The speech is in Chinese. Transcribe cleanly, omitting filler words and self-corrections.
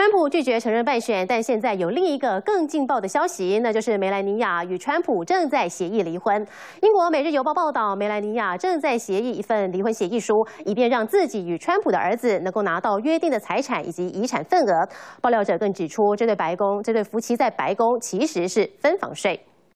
川普拒绝承认败选，但现在有另一个更劲爆的消息，那就是梅兰妮亚与川普正在协议离婚。英国《每日邮报》报道，梅兰妮亚正在协议一份离婚协议书，以便让自己与川普的儿子能够拿到约定的财产以及遗产份额。爆料者更指出，这对夫妻在白宫其实是分房睡。